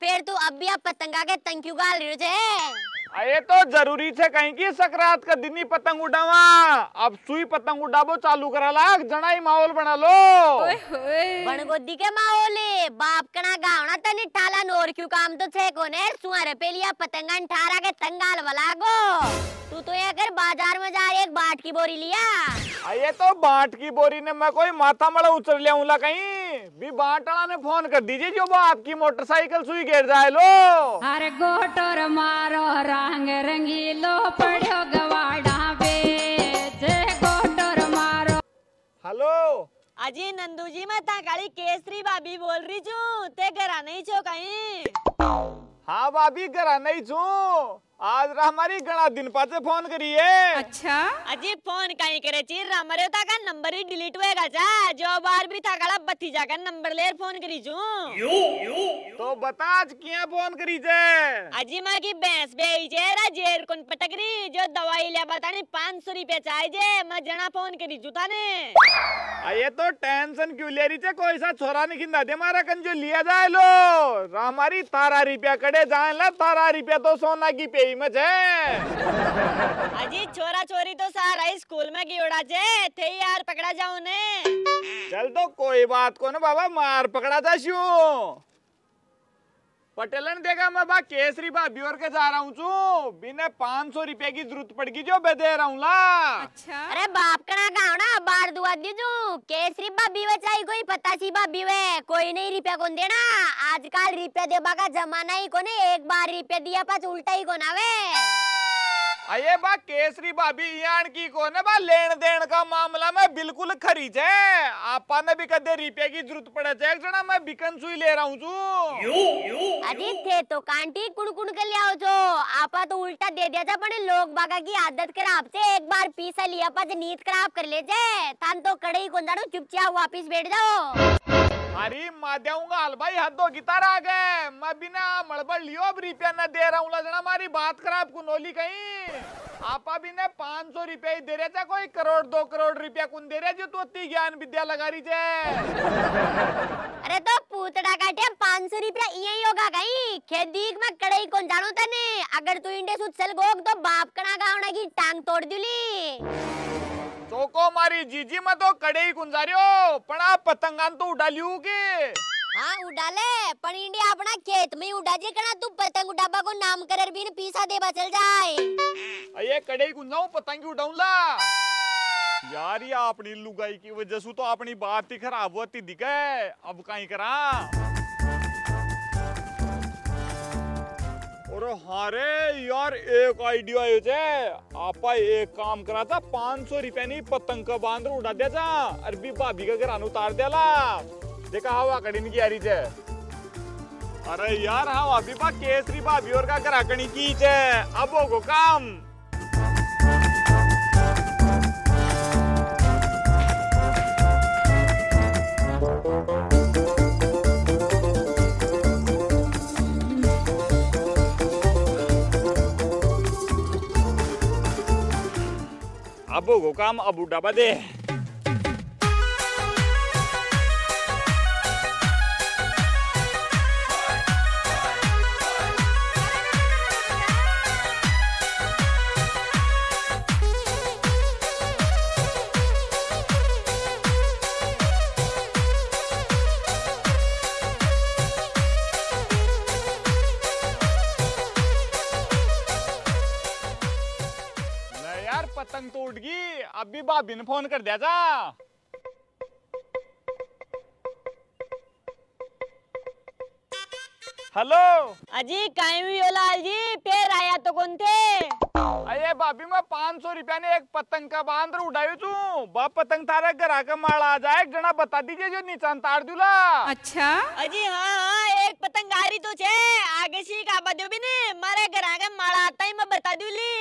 फिर तू अब भी आप पतंगा के तंक्यू गाल रियो छे। ये तो जरूरी छे कहीं की सकरात का दिनी पतंग उड़ावा। अब सुई पतंग उड़ाबो चालू करा लाग जणाई माहौल बना लो। बनगोदी के माहौले बाप कना गावना तनी ठाला नोर क्यों काम तो छे कोने सुआरे पेलिया पतंगा ठारा के तंगाल वलागो। तू तो ये अगर बाजार में जा एक बाट की बोरी लिया। ये तो बाट की बोरी ने मैं कोई माथा मड़ा उचर लिया उला कहीं भी बांटला ने फोन कर दीजिए जो वो आपकी मोटरसाइकिल सुई गिर जाए लो। अरे गोटोर मारो रंग रंगीलो पड़ो गवाड़ा पे जे गोटोर मारो। हेलो अजी नंदू जी मैं ताकाली केसरी भाभी बोल रही छू। ते घरा नहीं छो कहीं? हाँ भाभी घरा नहीं छू। आज हमारी घना दिन पासे फोन करिए। अच्छा अजी फोन कहीं करे चीर हमारे ताका नंबर ही डिलीट होएगा जा जो बार भी ताकाला बत्ती जाकर नंबर लेर फोन करी जू। तो बता आज क्या फोन करी जे? अजी माँ की भैंस बेई जे रा जेर कोन पटकरी जो दवाई ले बतानी 500 रुपया चाहे जे मैं जना फोन करी जू थाने। ये तो टेंशन क्यों ले रही छे कोई सा छोरा ने खिंदा दे मारा कन जो लिया जाए लो। हमारी 13 रुपया कड़े जाए ला 13 रुपया तो सोना की पे अजी छोरा छोरी तो सारा स्कूल में की उड़ा जे थे यार पकड़ा जाओ ने। चल तो कोई बात को ना बाबा मार पकड़ा था शू पटेलन देगा मैं बा केसरी भाभी और के जा रहा हूँ बिना 500 रुपये की जरूरत पड़गी जो मैं दे रहा हूँ ला। अच्छा अरे बाप कना गाँव ना बार दुआ दीजू केसरी भाभी वे चाहे कोई पता सी भाभी वे कोई नहीं रुपया कौन देना। आजकल रुपया देवा का जमाना ही कोने एक बार रुपया दिया पास उल्टा ही कोना वे। अये बा केसरी भाभी यान की को ना बा लेन देन का मामला में बिल्कुल खरी छे। आपा ने भी कदे रुपये की जरूरत पड़े छे जना मैं बिकन सुई ले रहा हूं जू। अजी थे तो कांटी कुड़कुड़ के ले आओ जो आपा तो उल्टा दे दिया था बड़े लोग बागा की आदत खराब छे। एक बार पीसा लिया पा जे नींद खराब कर ले जे थान तो कड़ई को डाडू चुपचाप वापस बैठ जाओ। अरे माद्याऊंगा हाल भाई हदो गिटार आ गए मैं बिना मड़बड़ लियो रुपया न दे रहा हूँ जना मारी बात खराब कुनोली कहीं। आपा भी ने 500 रुपया ही दे रहे थे कोई 1 करोड़ 2 करोड़ रुपया कुन दे रहे जो तो अति ज्ञान विद्या लगा रही थे। अरे तो पूतड़ा काटे 500 रुपया यही होगा कहीं खेती में कड़ाई कौन जानो तने। अगर तू इंडे सुत चल गोग तो बाप कना गावना की टांग तोड़ दूली। चोको मारी जीजी मैं तो कड़े ही गुंजारियो पण आप पतंगान तो उड़ा लियो के। हाँ उड़ाले पण इंडिया अपना खेत में उड़ा जे कना तू पतंग उड़ाबा को नाम करर भी न पीसा देवा चल जाए। अये कड़े ही गुंजाऊं पतंगी उड़ाऊंला यार ये आपनी लुगाई की वजह से तो आपनी बात ही खराब होती दिखे। अब काई करा और हाँ रे यार एक आइडिया आयो जे आपा एक काम करा था 500 रुपया नहीं पतंग का बांध उड़ा दिया था और भी भाभी का घरान उतार दिया ला देखा हवा कड़ीन की आ रही जे। अरे यार हवा भी बा केसरी भाभी और का घराकणी की जे अब होगो काम। अब वो काम अब उड़ाबा दे। पतंग तो उड़ गई अब भी भाभी ने फोन कर दिया जा। हेलो अजी काई भी होला जी पैर आया तो कौन थे? अरे भाभी मैं 500 रुपया ने एक पतंग का बांध उड़ायो तू बाप पतंग तारा घरा का माल आ जाए जना बता दीजिए जो नीचा तार दूला। अच्छा अजी हाँ हाँ एक पतंग आ रही तो छे आगे सी का बदियो भी ने मारे घरा का माल आता ही मैं बता दूली।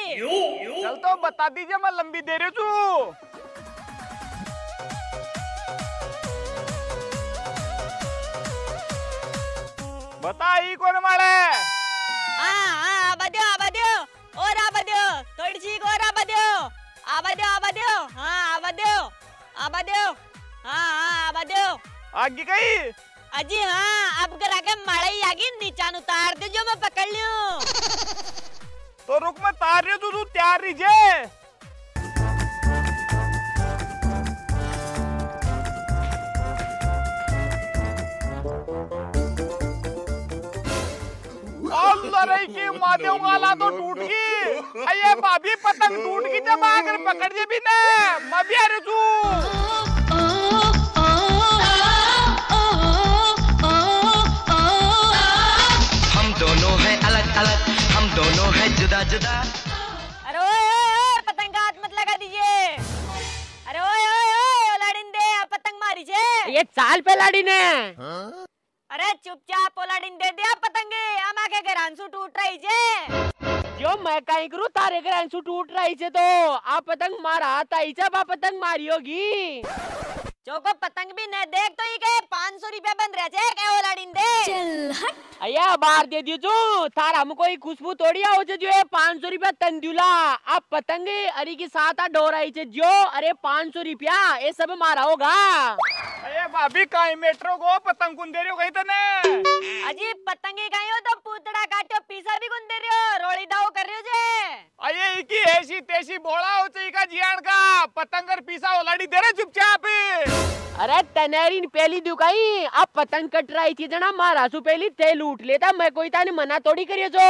चल तो बता दीजिए मैं लंबी दे रही हूँ। बता ही कौन मारे? हाँ बदियो और आवाज़ थोड़ी सी और आवाज़ हाँ आवाज़ हाँ आवाज़ आगे कहीं अजी हाँ अब करा के मारे ही आगे नीचानु तो रुक मैं तार रही हूँ, तू तैयार रही। की माध्यम वाला तो टूट गई, अये भाभी पतंग टूट गई, जब आकर पकड़ जे भी ना मभी आ रजू। हम दोनों हैं अलग अलग, हम दोनों हैं जुदा जुदा। अरे ओए पतंग का हाथ मत लगा दीजिए। अरे ओए ओए लाडिंदे आप पतंग मारी जे, ये चाल पे लाडिने। अरे चुपचाप ओलाडिन दे दिया पतंगे, हम आगे घरांसू टूट रही जे। क्यों मैं काई करू, तारे घरांसू टूट रही जे तो आप पतंग मारा ताई जब आप पतंग मारी होगी। चोको पतंग भी न देख तो ये के 500 रुपया बंद रह जे के ओलाडिन दे। चल हट अया बाहर दे दियो जो थारा हम कोई खुशबू तोड़िया हो जे, जो ये 500 रुपया तंदुला आप पतंग अरी के साथ डोराई जे जो। अरे 500 रुपया ये सब मारा होगा। अरे भाभी काई मेट्रो को पतंग गुंदे रहे हो कहीं तने। अजी पतंगे काई हो तो पूतड़ा काटो पीसा भी गुंदे रहे हो, रोली दाव कर रहे हो जे। अरे इकी ऐसी तेसी बोला हो चाहिए का जियान का पतंगर पीसा ओलाडी दे रहे चुपचाप। अरे तनेरीन पहली दुकाई आप पतंग कट रही थी जना मारा सु पहली ते लूट लेता, मैं कोई ताने मना तोड़ी करियो जो।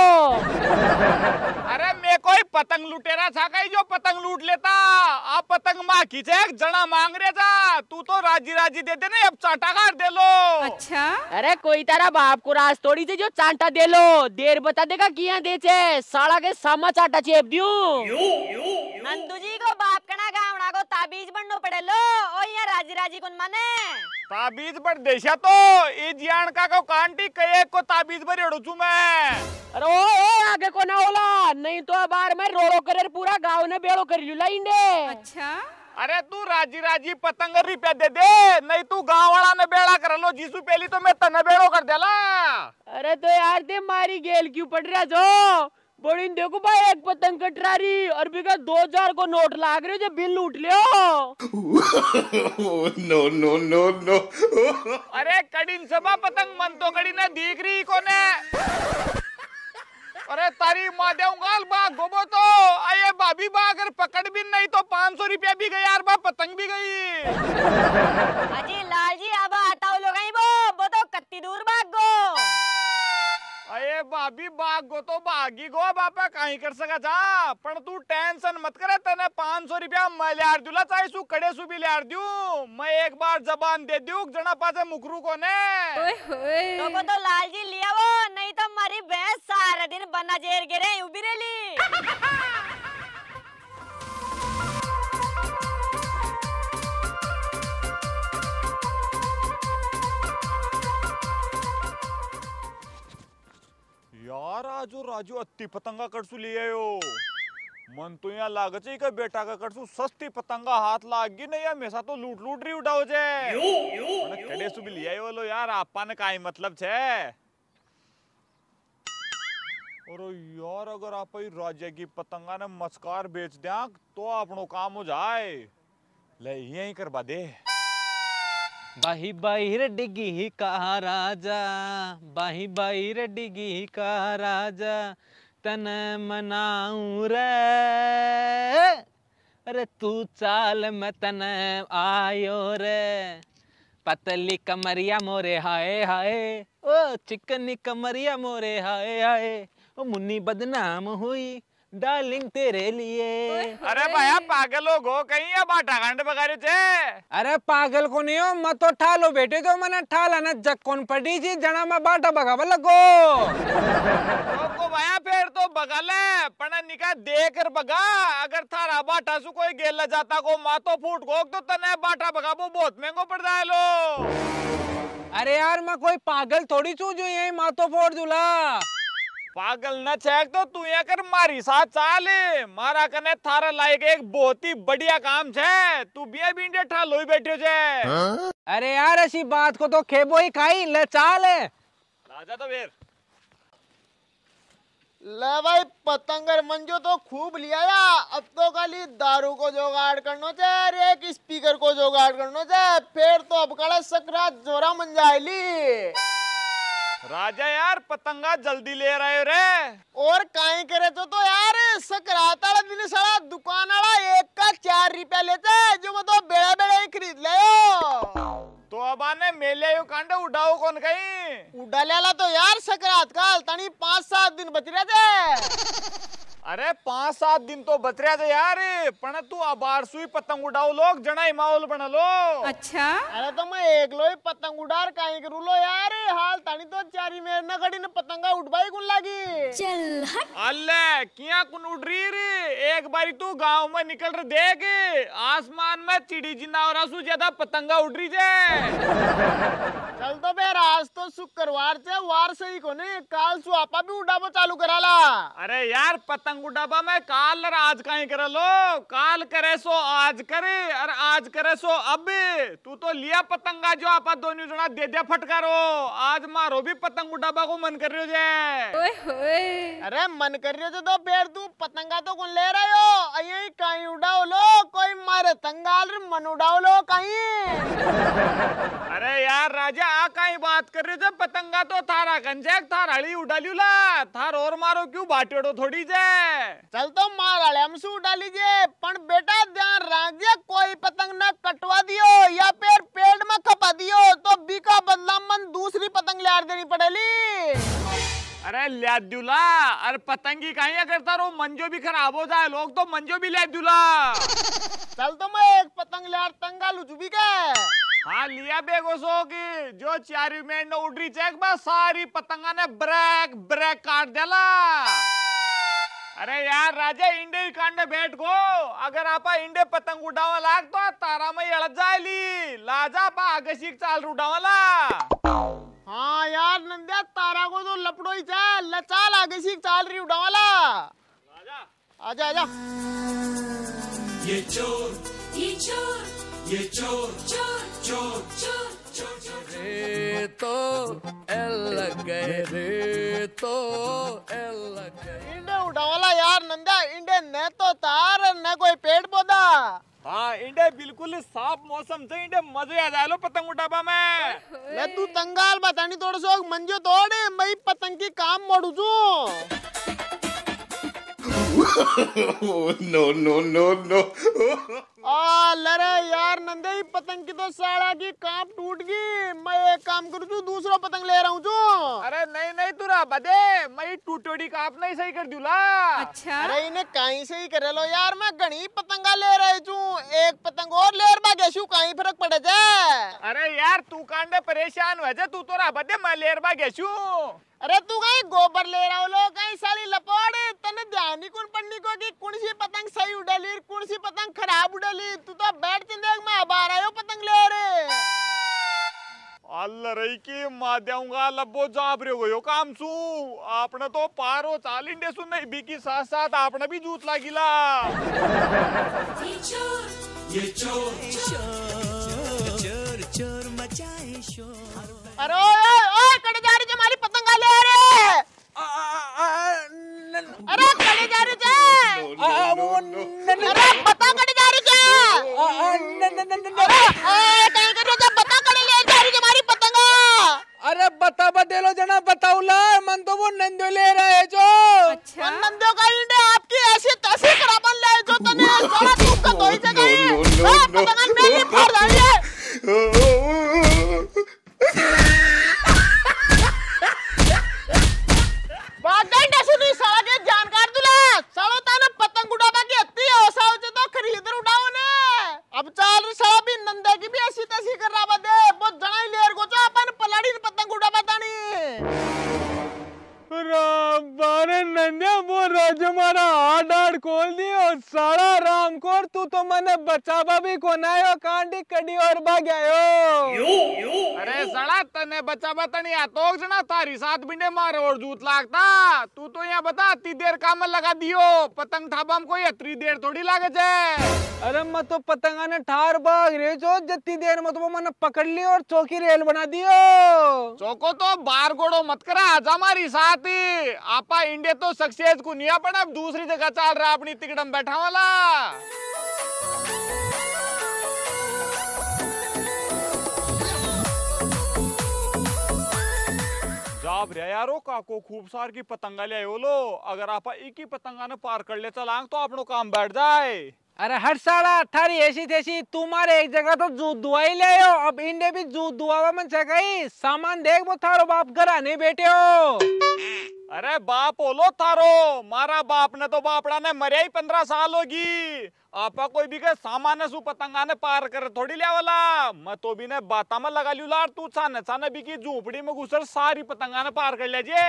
अरे मैं कोई पतंग लुटेरा था काई जो पतंग लूट लेता, आप पतंग मां की चेक जना मांग रहे था, तू तो राजी राजी दे दे ना अब चांटा काट दे लो। अच्छा अरे कोई तारा बाप को राज तोड़ी से जो चांटा दे लो, देर बता देगा किया दे छे साला के सामा चांटा चेप दियो। नंदू जी को बाप कना गावणा को ताबीज बननो पड़े लो, ओ यहां राजी राजी को मने ताबीज पर देशा तो ए जियान का को कांटी कहे को ताबीज पर रेडूचू मैं। अरे ओ आगे को ना होला नहीं तो बार में रोड़ो करे पूरा गांव ने बेड़ो कर लियो लाइंडे। अच्छा अरे तू राजी राजी पतंग रुपया दे दे नहीं तू गांव वाला ने बेड़ा कर लो जीसू, पहली तो मैं तने बेड़ो कर देला। अरे तो यार दे मारी गेल क्यों पड़ रहा जो बड़ी, देखो भाई एक पतंग कटरारी और बिगा 2000 को नोट लाग रहे जो बिल लूट लियो। नो नो नो नो अरे कड़िन सभा पतंग मन तो कड़ी ना दिख रही कोने। अरे तारी मादेउंगाल बा गोबो तो आये भाभी बा अगर पकड़ भी नहीं तो 500 रुपया भी गई यार बा पतंग भी गई। अजी लाल जी अब आताओ लोग आई वो तो कत्ती दूर भाग गो। अरे भाभी भाग गो तो भागी गो बापा काई कर सका था, पर तू टेंशन मत करे तने 500 रुपया मैं लियार दूला चाहे सु कड़े सु भी लियार दू, मैं एक बार जबान दे दू जना पासे मुकरू को ने। ओए होए तो तो लाल जी लिया वो नहीं तो मारी भैंस सारा दिन बना जेर गिरे उबी रेली। यार आजो राजू अत्ती पतंगा कड़सू लिए हो, मन तो यहाँ लाग चाहिए का बेटा का कड़सू सस्ती पतंगा हाथ लाग गई नहीं हमेशा तो लूट लूट रही उठाओ जे। कड़े सु भी लिया वालो यार आपा ने काई मतलब छे। और यार अगर आप ही राज्य की पतंगा ने मस्कार बेच दिया तो अपनो काम हो जाए, ले यही करवा दे। बाही बाहिर डिगी का राजा, बाही बाहिर डिगी का राजा, तने मनाऊं रे। अरे तू चाल में तने आयो रे, पतली कमरिया मोरे हाय हाय, ओ चिकनी कमरिया मोरे हाय हाय, ओ मुन्नी बदनाम हुई डार्लिंग तेरे लिए। अरे भाया पागल हो गो कहीं अब आटाखंड बगारे थे। अरे पागल को नहीं हो मत उठा लो बेटे, तो मैंने ठा लाना जग कौन पड़ी जी जना मैं बाटा बगाव लगो। तो भाया फिर तो बगल है पना निका देकर बगा, अगर थारा बाटा सु कोई गेला जाता को मातो फूट गो तो तने बाटा बगाबो बहुत महंगो पड़ जाए लो। अरे यार मैं कोई पागल थोड़ी छू जो यही मातो फोड़ दूला। पागल न चेक तो तू यहाँ कर मारी साथ चाले, मारा कने थारा लायक एक बहुत ही बढ़िया काम छे, तू बिया बिंडे ठालो ही बैठे छे। अरे यार ऐसी बात को तो खेबो ही खाई, ले चाले लाजा तो फिर। ले भाई पतंगर मंजो तो खूब लिया या, अब तो खाली दारू को जोगाड़ करनो छे रे एक स्पीकर को जोगाड़ करनो छे, फिर तो अब कड़ा सकरात जोरा मंजायली। राजा यार पतंगा जल्दी ले रहे रे। और काई करे तो यार सकराता दिन सारा दुकान वाला एक का 4 रुपया लेते जो वो तो बेड़ा बेड़ा ही खरीद ले। तो अब आने मेले यो कांड उड़ाओ कौन कहीं उड़ाला तो यार सकरात काल तनी 5-7 दिन बच रहे थे। अरे 5-7 दिन तो बच रहे थे यार पण तू अबारसुई पतंग उड़ाओ लोग जनाई माहौल बना लो। अच्छा अरे तो मैं एक लो ही पतंग उड़ार काई करू लो यार हाल तनी तो चारी मेर न खड़ी न पतंगा उड़बाई कुन लागी। चल हट अल्ले किया कुन उड़ रही रे। एक बारी तू गांव में निकल रहे देख आसमान में चिड़ी जिनावरा सु ज्यादा पतंगा उड़ रही है। चल तो बेर आज तो शुक्रवार से वार सही कोने काल सु आपा भी उड़ाबो चालू कराला। अरे यार पतंग उड़ाबा में काल और आज काई करे लो काल करे सो आज करे और आज करे सो अब। तू तो लिया पतंगा जो आपा दोनों जना दे दे फटकारो आज मारो भी पतंग उड़ाबा को मन कर रहे हो। ओए होए अरे मन कर रहे हो तो बेर तू पतंगा तो कौन ले रहे हो अयी काई उड़ाओ लो कोई मारे तंगाल मन उड़ाओ लो काई। अरे यार राजा आ काई बात कर रहे हो पतंगा तो थारा गंजेक थाराली उड़ा ल्यूला थार और मारो क्यों बाटेड़ो थोड़ी जे। चल तो माराले हमसे उड़ा लीजे पण बेटा ध्यान रखिए कोई पतंग ना कटवा दियो या फिर पेड़ में खपा दियो तो बीका बदला मन दूसरी पतंग लार देनी पड़ेगी। अरे लिया दुला अरे पतंगी काई करता रो मंजो भी खराब हो जाए लोग तो मंजो भी लिया दुला। चल तो मैं एक पतंग लिया तंगा लुचुबी का हाँ लिया बेगोसो की जो 4 मिनट में उड़ रही चेक में सारी पतंगा ने ब्रेक ब्रेक काट देला। अरे यार राजा इंडे कांडे बैठ गो अगर आपा इंडे पतंग उड़ावा लाग तो तारा में अड़ जाएली लाजा पा आगे सीख चाल उड़ावाला। हाँ यार नंदिया तारा को तो लपड़ो ही चाल लचाल आगे सीख चाल रही उड़ावाला। आजा आजा ये चोर चोर चोर चोर चोर रे तो एल गए रे तो एल गए। इंडे उड़ावाला यार नंदिया इंडे न तो तार न कोई पेड़ पौधा। हाँ इंडे बिल्कुल साफ मौसम से इंडे मजे आ जाए लो पतंग उड़ाबा में। ले तू तंगाल बतानी तोड़ सो मंजो तोड़े मैं पतंग की काम मोड़ू जो। नो नो नो नो आ लरे यार नंदे पतंग की तो साला की कांप टूट गई मैं एक काम करू जो दूसरा पतंग ले रहा हूँ जो। अरे नहीं नहीं तुरा बदे मैं टूटोड़ी कांप नहीं सही कर दूला। अच्छा अरे इन्हें कहीं से ही कर लो यार मैं घनी पतंगा ले रहे चू एक पतंग और ले गेसू कहीं फर्क पड़े जाए। अरे यार तू कांडे परेशान हुआ जा तू तोरा बदे मैं ले गेसू। अरे तू कहीं गोबर ले रहा हो लो कहीं सारी लपोड़ तने ध्यान ही कुन पड़नी को कि कौन सी पतंग सही उड़ाली कौन सी पतंग खराब उड़ाली तू तो बैठ के देख मैं अब आ रहा हूं पतंग ले रे। अल्लाह रही की मार दूंगा लब्बो जाब रे हो यो काम सु आपने तो पारो चाल इंडे सुन नहीं बीकी साथ साथ आपने भी जूत लागिला। ये चोर चोर चोर मचाए शोर। अरे ओए ओए कड़े जा रही हमारी पतंग ले रे। अरे कड़े जा रही है अरे बता कड़े जा रही है अरे कहीं करो जा बता कड़े ले जा रही हमारी पतंग। अरे बता बदेलो जना बताऊला मन तो वो नंदो ले रहा है जो। अच्छा नंदो का इंडे आपकी ऐसी तैसी कराबन ले जो तने जरा तू का दो ही जगह है पतंग मेरी फाड़ रही है। जानकार दुला सालो ताने पतंग उड़ाबा की अति औसा हो तो खरीद उड़ाओ ने अब चाल साला भी नंदा की भी ऐसी तैसी कर रहा बदे बहुत जणाई लेर गोचा अपन पलाड़ी पतंग उड़ाबा तानी बारे नंदा वो राजा मारा आड़ आड़ खोल दी और सारा राम कोर तू तो मने बचावा भी कोनायो कांडी कड़ी और भाग आयो। अरे साला तने बचावा तनी आतोक जना तारी साथ बिंडे मारे और जूत लागता तू तो यहाँ बता अति देर काम लगा दियो पतंग ठाबा में कोई अतरी देर थोड़ी लागे जाए। अरे मैं तो पतंगा ने ठार भाग रहे जो जितनी देर में तो मैंने पकड़ ली और चौकी रेल बना दियो। चौको तो बार गोड़ो मत करा आजा हमारी साथ आपा इंडिया तो सक्सेस को नहीं अपन अब दूसरी जगह चल रहा अपनी तिकड़म बैठा वाला। जाब रे यारो काको खूब सारखी पतंगा ले आयो लो। अगर आप एक ही पतंगा ने पार कर ले चलांग तो आपनो काम बैठ जाए। अरे हर साला थारी ऐसी थैसी तुम्हारे एक जगह तो जूत दुआई ले आयो, अब इंडे भी जूत दुआवा मन सकाई। सामान देख वो थारो बाप घर आने बैठे हो। अरे बाप ओलो थारो, मारा बाप ने तो बापड़ा ने मरिया ही 15 साल होगी। आपा कोई भी के सामान सु पतंगा ने पार कर थोड़ी ले वाला। मैं तो भी ने बाता में लगा लियो लार, तू छाने छाने भी की झोपड़ी में घुसर सारी पतंगा ने पार कर ले जे।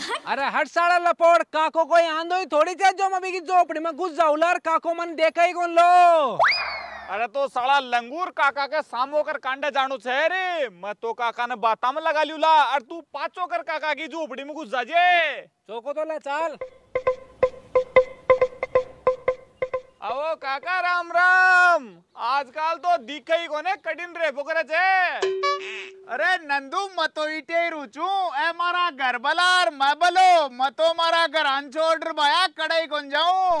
अरे हट सारा लपोड़, काको कोई आंदोई थोड़ी चे जो मैं भी की झोपड़ी में घुस जाऊ लार, काको मन देखा ही कौन लो। अरे तो साला लंगूर काका के सामो कर कांडे जानो छे रे। मैं तो काका ने बाता में लगा लियो ला, और तू पाचो कर काका की झोपड़ी में घुस जा जे। चोको तो ले चाल। आवो काका राम राम। आजकल तो दिखे ही कोने कठिन रे पोकरे छे। अरे नंदू मतो इटे रुचू ए मारा घर बलार मैं बलो, मतो मारा घर अनछोड़ भाया कड़ई कोन जाऊं।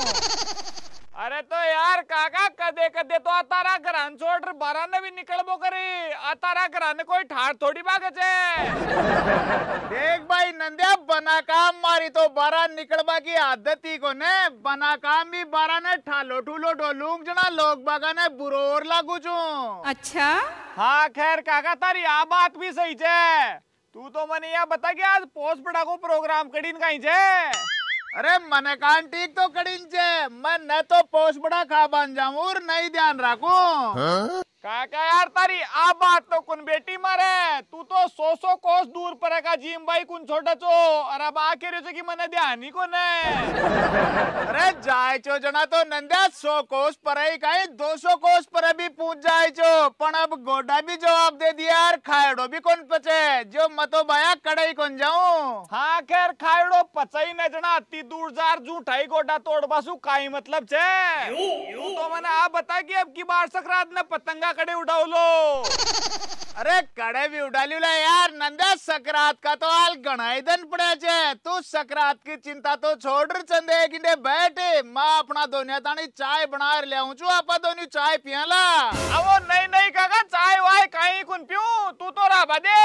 अरे तो यार काका कदे कदे तो अतारा घरान छोड़ बारा ने भी निकलबो करी, अतारा घरान कोई ठार थोड़ी भागे छे। देख भाई नंदिया बना काम मारी तो बारा निकलबा की आदत ही कोने, बना काम भी बारा ने ठालो ठूलो ढोलूंग जना लोग बागा ने बुरो और लागू छू। अच्छा हाँ खैर काका तारी आ बात भी सही छे। तू तो मने यह बता कि आज पोस्ट पड़ाको प्रोग्राम कड़ीन कहीं छे। अरे मने कान ठीक तो कड़िन छे, मैं न तो पोस बड़ा खा बन जाऊं और नहीं ध्यान राखू। काका यार तारी आ बात तो कुन बेटी मारे, तू तो 100 कोस दूर पर का जिम भाई कुन छोड़ा चो। अरे अब आखिर की मने ध्यान ही को नहीं। अरे जाए चो जना तो नंदा 100 कोस पर ही कहीं 200 कोस पर भी पूछ जाए चो, पण अब गोडा भी जवाब दे दिया यार, खायड़ो भी कौन पचे जो मतो भाया कड़ई कौन जाऊं। हाँ खैर खायड़ो पचई न जना अति दूर जार झूठाई गोडा तोड़ बासू काई मतलब छे। तू तो मने आप बता कि अब की बार सकरात ने पतंगा कड़े उड़ाओ लो। अरे कड़े भी उड़ा लियो यार नंदा, सकरात का तो हाल गणाई दिन पड़े छे। तू सकरात की चिंता तो छोड़ चंदे किंडे बैठे, मैं अपना दोनिया तानी चाय बना ले आऊं छु, आपा दोनी चाय पियाला। आवो नहीं नहीं काका चाय वाय काई कुन पियूं, तू तो राबा दे।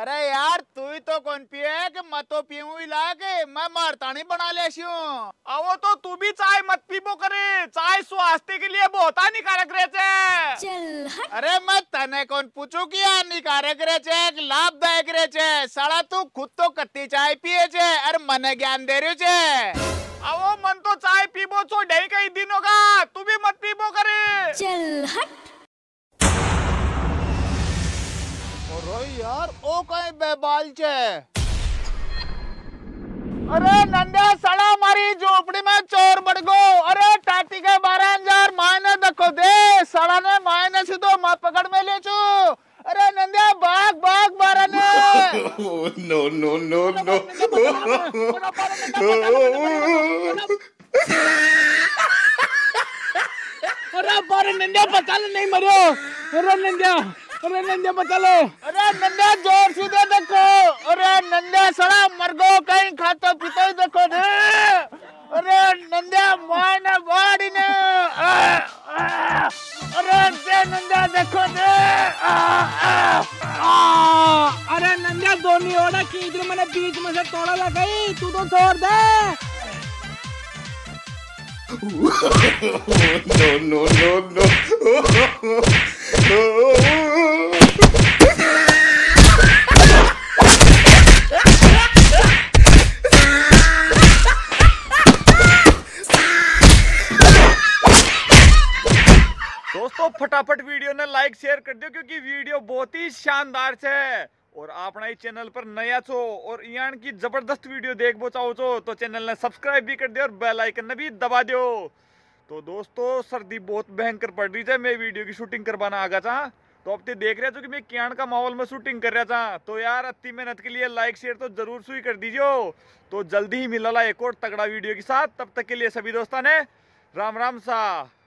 अरे यार तू ही तो कौन पिए कि मैं तो पीऊं इलाके, मैं मारता नहीं बना लेसी हूं। आवो तो तू भी चाय मत पीबो करे, चाय स्वास्थ्य के लिए बहुत हानिकारक रहते। अरे मैं तने कौन पूछू कि हानिकारक रहते लाभदायक रहते, साला तू खुद तो कत्ती चाय पिए छे और मने ज्ञान दे रही छे। आवो मन तो चाय पीबो छोड़े कई दिनों का, तू भी मत पीबो करे। चल हट यार ओ कहीं बेबाल छे। अरे नंदा सड़ा मारी झोपड़ी में चोर बढ़ गो। अरे टाटी के 12,000 मायने देखो दे, सड़ा ने मायने से तो मैं पकड़ में ले चू। अरे नंदा भाग भाग बारा ने। No no no no. अरे बारा नंदा पता नहीं मरियो। अरे नंदा अरे नंदा बचालो। अरे नंदा जोर से दे देखो। अरे नंदा सड़ा मरगो कहीं खातो पीतो ही देखो ने। अरे नंदा मायने बाड़ी ने। अरे दे नंदा देखो ने। अरे नंदा दोनी ओड़ा की इधर मैंने बीच में से तोड़ा लगाई, तू तो छोड़ दे। No no no no. दोस्तों फटाफट वीडियो ने लाइक शेयर कर दो क्योंकि वीडियो बहुत ही शानदार है। और आपना इस चैनल पर नया छो और यहाँ की जबरदस्त वीडियो देख बो चाहो छो तो चैनल ने सब्सक्राइब भी कर दो और बेल आइकन ने भी दबा दो। तो दोस्तों सर्दी बहुत भयंकर पड़ रही है, मैं वीडियो की शूटिंग करवाना आगा था तो अब ते देख रहे हो कि मैं क्याण का माहौल में शूटिंग कर रहा था। तो यार अति मेहनत के लिए लाइक शेयर तो जरूर सुई कर दीजिए। तो जल्दी ही मिला एक और तगड़ा वीडियो के साथ, तब तक के लिए सभी दोस्तान ने राम राम सा।